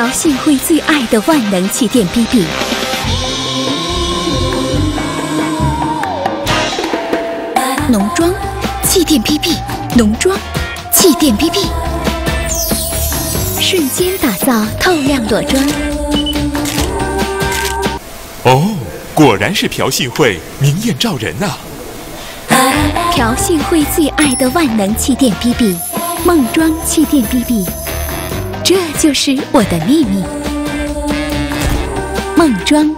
朴信惠最爱的万能气垫冰饼。浓妆气垫 BB， 浓妆气垫 BB， 瞬间打造透亮裸妆。哦，果然是朴信惠，明艳照人呐、啊！朴信惠最爱的万能气垫 BB， 梦妆气垫 BB， 这就是我的秘密。梦妆